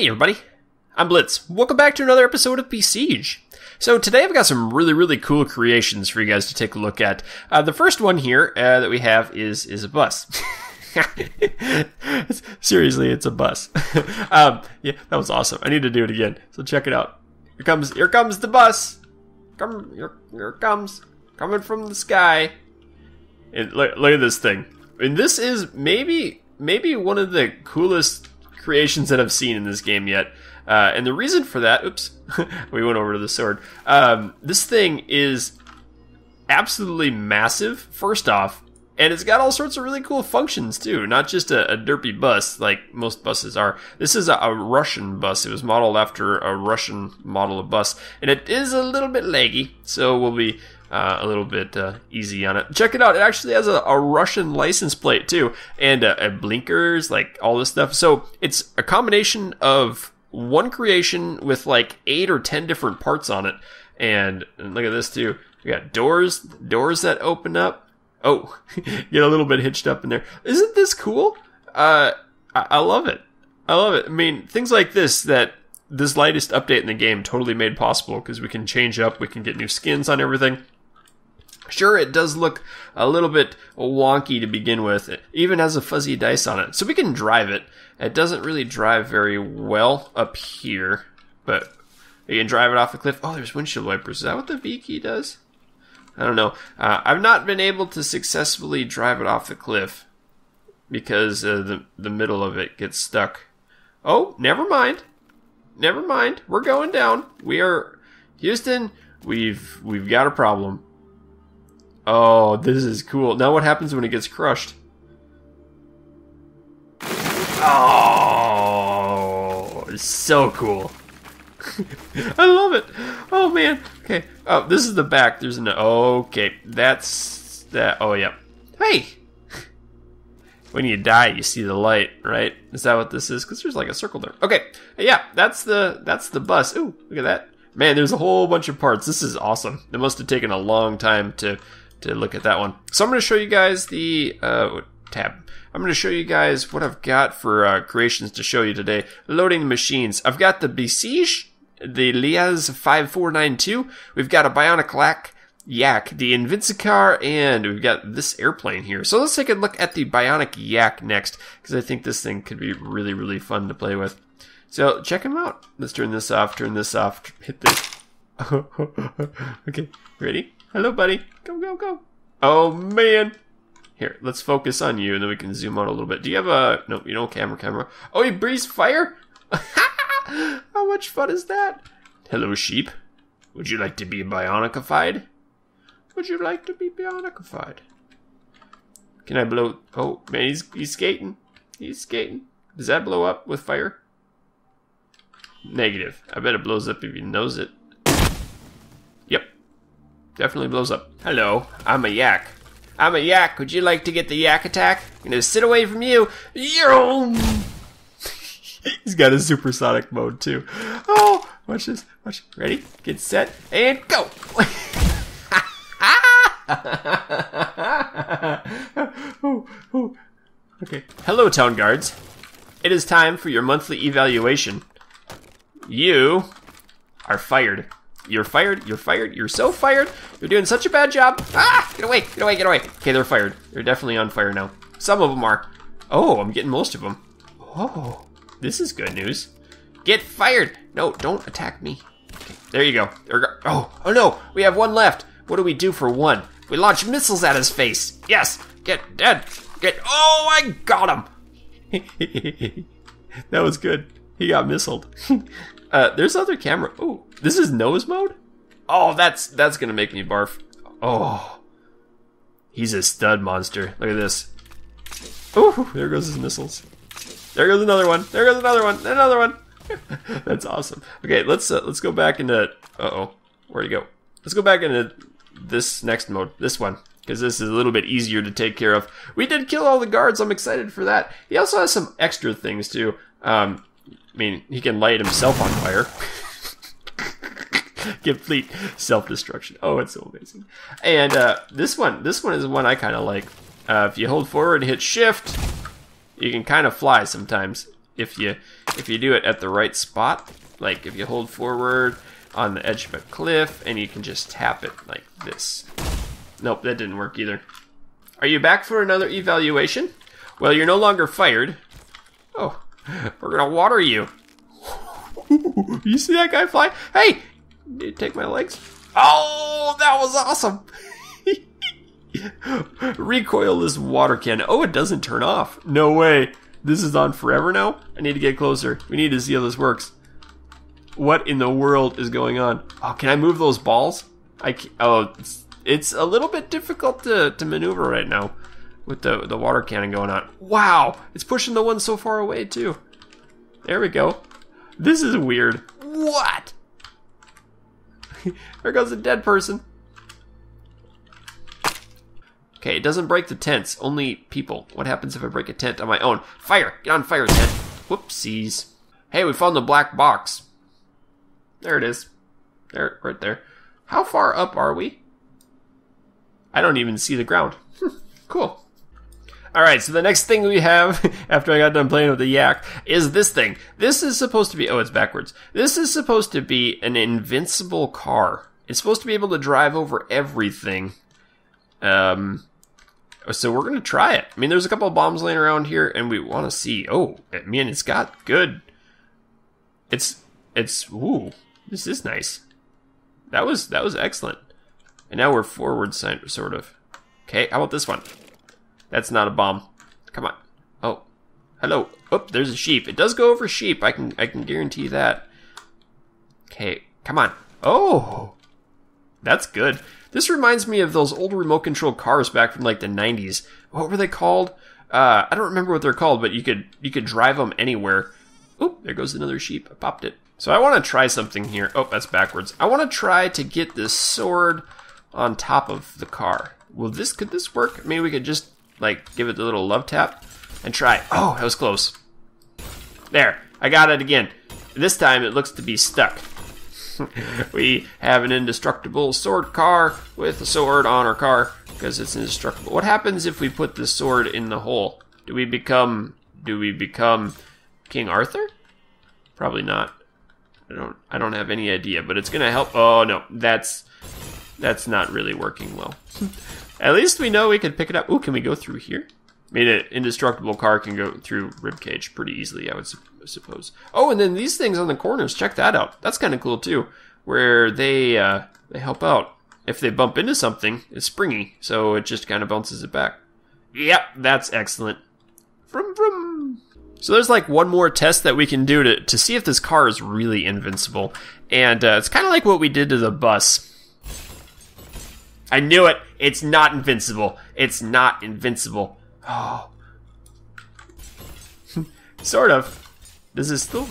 Hey everybody, I'm Blitz. Welcome back to another episode of Besiege. So today I've got some really cool creations for you guys to take a look at. The first one here that we have is a bus. Seriously, it's a bus. Yeah, that was awesome. I need to do it again. So check it out. Here comes the bus. Here it comes. Coming from the sky. And look at this thing. And this is maybe one of the coolest creations that I've seen in this game yet, and the reason for that, oops, we went over to the sword. This thing is absolutely massive, first off, and it's got all sorts of really cool functions too, not just a derpy bus like most buses are. This is a Russian bus. It was modeled after a Russian model of bus, and it is a little bit laggy, so we'll be a little bit easy on it. Check it out. It actually has a Russian license plate too, and blinkers, like all this stuff. So it's a combination of one creation with like 8 or 10 different parts on it. And look at this too. We got doors that open up. Oh, get a little bit hitched up in there. Isn't this cool? I love it. I love it. I mean, things like this that this latest update in the game totally made possible, because we can change up, we can get new skins on everything. Sure, it does look a little bit wonky to begin with. It even has a fuzzy dice on it. So we can drive it. It doesn't really drive very well up here, but you can drive it off a cliff. Oh, there's windshield wipers. Is that what the V key does? I don't know. I've not been able to successfully drive it off the cliff because the middle of it gets stuck. Oh, never mind. Never mind. We're going down. We are Houston. We've got a problem. Oh, this is cool. Now what happens when it gets crushed? Oh, it's so cool. I love it. Oh man. Okay. Oh, this is the back. There's an okay. That's that. Oh yeah. Hey. When you die, you see the light, right? Is that what this is? Because there's like a circle there. Okay, yeah, that's the bus. Ooh, look at that. Man, there's a whole bunch of parts. This is awesome. It must have taken a long time to look at that one. So I'm going to show you guys the tab. I'm going to show you guys what I've got for creations to show you today. Loading machines. I've got the Besiege, the LiAZ 5492. We've got a Bionic Lack. Yak, the Invincicar, and we've got this airplane here. So let's take a look at the Bionic Yak next, because I think this thing could be really fun to play with. So check him out. Let's turn this off, hit this. Okay, ready? Hello, buddy. Go, go, go. Oh, man. Here, let's focus on you, and then we can zoom out a little bit. Do you have a... No, you don't. Camera. Oh, he breathes fire? How much fun is that? Hello, sheep. Would you like to be Bionicified? Would you like to be Bionicified? Can I blow? Oh man, he's skating. He's skating. Does that blow up with fire? Negative. I bet it blows up if he knows it. Yep. Definitely blows up. Hello. I'm a yak. I'm a yak. Would you like to get the yak attack? I'm gonna sit away from you. Yo! He's got a supersonic mode too. Oh, watch this. Watch. Ready? Get set and go. Ooh. Okay. Hello, town guards. It is time for your monthly evaluation. You are fired. You're fired. You're fired. You're so fired. You're doing such a bad job. Ah! Get away! Get away! Get away! Okay, they're fired. They're definitely on fire now. Some of them are. Oh, I'm getting most of them. Oh, this is good news. Get fired! No, don't attack me. Okay, there you go. Oh, oh no! We have one left. What do we do for one? We launch missiles at his face. Yes, get dead. Get. Oh, I got him. That was good. He got missiled. There's other camera. Ooh, this is nose mode. Oh, that's gonna make me barf. Oh, he's a stud monster. Look at this. Ooh, there goes his missiles. There goes another one. There goes another one. Another one. That's awesome. Okay, let's go back into. Uh-oh, where'd he go? Let's go back into this next mode, this one, because this is a little bit easier to take care of. We did kill all the guards. I'm excited for that. He also has some extra things too. I mean, he can light himself on fire. Complete self-destruction. Oh, it's so amazing. And this one is one I kind of like. If you hold forward and hit shift, you can kind of fly sometimes. If you if you do it at the right spot, like if you hold forward on the edge of a cliff and you can just tap it like this. Nope, that didn't work either. Are you back for another evaluation? Well, you're no longer fired. Oh, we're gonna water you. You see that guy fly? Hey, did you take my legs? Oh, that was awesome. Recoil this water can. Oh, it doesn't turn off. No way. This is on forever now? I need to get closer. We need to see how this works. What in the world is going on? Oh, can I move those balls? I can't. Oh, it's a little bit difficult to maneuver right now with the water cannon going on. Wow, it's pushing the one so far away too. There we go. This is weird. What? There goes a dead person. Okay, it doesn't break the tents, only people. What happens if I break a tent on my own? Fire! Get on fire, tent! Whoopsies. Hey, we found the black box. There it is. There, right there. How far up are we? I don't even see the ground. Cool. Alright, so the next thing we have, after I got done playing with the yak, is this thing. This is supposed to be, oh, it's backwards. This is supposed to be an invincible car. It's supposed to be able to drive over everything. So we're gonna try it. I mean, there's a couple of bombs laying around here, and we want to see. Oh, I mean, it's got good. It's. Ooh, this is nice. That was excellent. And now we're forward sort of. Okay, how about this one? That's not a bomb. Come on. Oh, hello. Oh, there's a sheep. It does go over sheep. I can guarantee that. Okay, come on. Oh, that's good. This reminds me of those old remote control cars back from like the 90s. What were they called? I don't remember what they're called, but you could drive them anywhere. Oop, there goes another sheep. I popped it. So I want to try something here. Oh, that's backwards. I want to try to get this sword on top of the car. Could this work? I mean, we could just like give it a little love tap and try. Oh, that was close. There, I got it again. This time it looks to be stuck. We have an indestructible sword car with a sword on our car because it's indestructible. What happens if we put the sword in the hole? Do we become King Arthur? Probably not. I don't have any idea, but it's gonna help. Oh no, that's not really working well. At least we know we can pick it up. Ooh, can we go through here? I mean, an indestructible car can go through ribcage pretty easily, I would suppose. Oh, and then these things on the corners, check that out. That's kind of cool too, where they help out. If they bump into something, it's springy, so it just kind of bounces it back. Yep, that's excellent. Vroom, vroom. So there's like one more test that we can do to see if this car is really invincible. And it's kind of like what we did to the bus. I knew it. It's not invincible. It's not invincible. Oh. Sort of. This is still...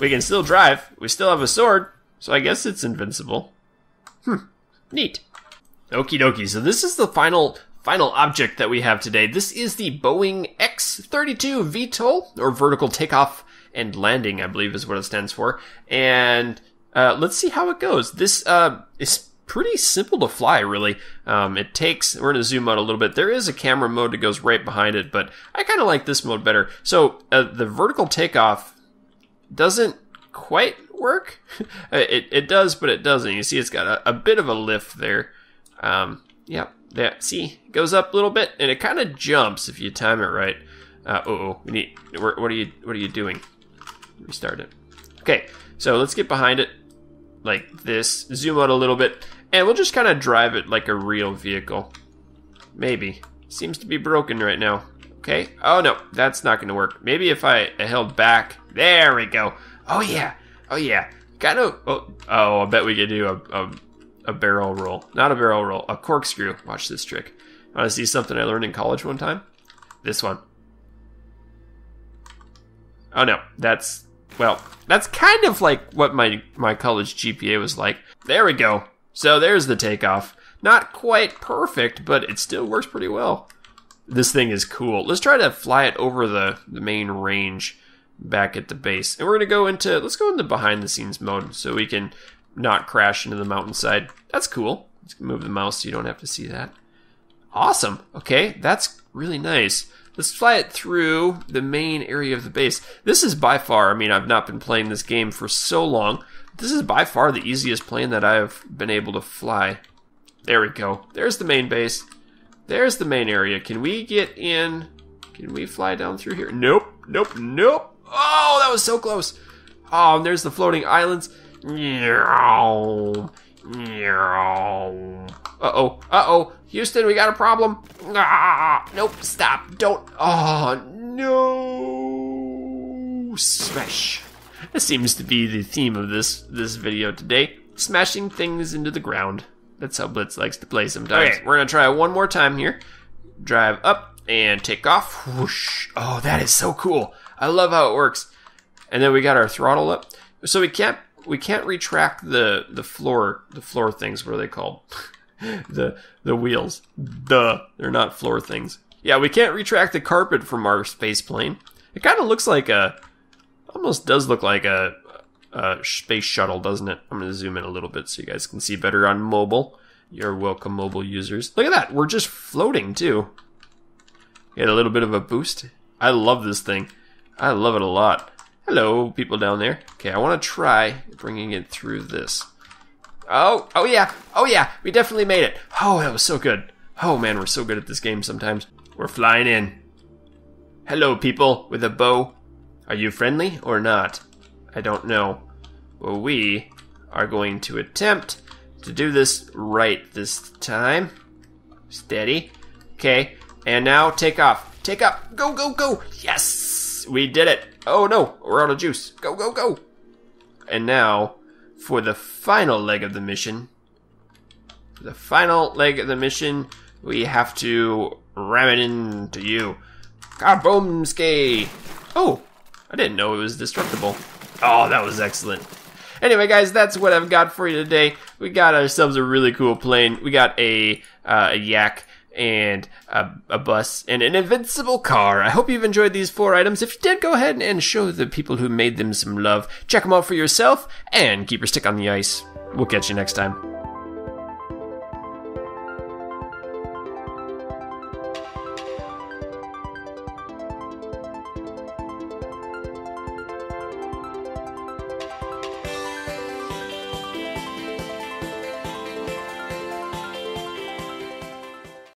We can still drive. We still have a sword. So I guess it's invincible. Neat. Okie dokie. So this is the final object that we have today. This is the Boeing X32 VTOL, or vertical takeoff and landing, I believe is what it stands for. And let's see how it goes. This is... pretty simple to fly, really. It takes, we're gonna zoom out a little bit. There is a camera mode that goes right behind it, but I kind of like this mode better. So the vertical takeoff doesn't quite work. it does, but it doesn't. You see it's got a bit of a lift there. Yep, yeah, see, it goes up a little bit and it kind of jumps if you time it right. What are you doing? Restart it. Okay, so let's get behind it like this, zoom out a little bit. And we'll just kind of drive it like a real vehicle. Maybe. Seems to be broken right now. Okay. Oh, no. That's not going to work. Maybe if I held back. There we go. Oh, yeah. Oh, yeah. Kind of. Oh, I bet we could do a barrel roll. Not a barrel roll. A corkscrew. Watch this trick. Want to see something I learned in college one time? This one. Oh, no. That's... Well, that's kind of like what my college GPA was like. There we go. So there's the takeoff. Not quite perfect, but it still works pretty well. This thing is cool. Let's try to fly it over the main range back at the base. And we're going to let's go into behind the scenes mode so we can not crash into the mountainside. That's cool. Let's move the mouse so you don't have to see that. Awesome. Okay, that's really nice. Let's fly it through the main area of the base. This is by far, I mean, I've not been playing this game for so long. This is by far the easiest plane that I've been able to fly. There we go. There's the main base. There's the main area. Can we get in? Can we fly down through here? Nope. Nope. Nope. Oh, that was so close. Oh, and there's the floating islands. Uh-oh. Uh-oh. Houston, we got a problem. Ah, nope. Stop. Don't. Oh, no. Smash. This seems to be the theme of this video today. Smashing things into the ground. That's how Blitz likes to play sometimes. Okay. We're going to try it one more time here. Drive up and take off. Whoosh. Oh, that is so cool. I love how it works. And then we got our throttle up. So we can't retract the floor things. What are they called? the wheels. Duh. They're not floor things. Yeah, we can't retract the carpet from our space plane. It kind of looks like a... Almost does look like a space shuttle, doesn't it? I'm going to zoom in a little bit so you guys can see better on mobile. You're welcome, mobile users. Look at that. We're just floating, too. Get a little bit of a boost. I love this thing. I love it a lot. Hello, people down there. Okay, I want to try bringing it through this. Oh, oh yeah. Oh yeah. We definitely made it. Oh, that was so good. Oh, man, we're so good at this game sometimes. We're flying in. Hello, people with a bow. Are you friendly or not? I don't know. Well, we are going to attempt to do this right this time. Steady. Okay, and now take off. Take up. Go, go, go. Yes, we did it. Oh no, we're out of juice. Go, go, go. And now for the final leg of the mission. The final leg of the mission, we have to ram it into you. Kaboomski. Oh. I didn't know it was destructible. Oh, that was excellent. Anyway, guys, that's what I've got for you today. We got ourselves a really cool plane. We got a yak and a bus and an invincible car. I hope you've enjoyed these 4 items. If you did, go ahead and show the people who made them some love. Check them out for yourself and keep your stick on the ice. We'll catch you next time.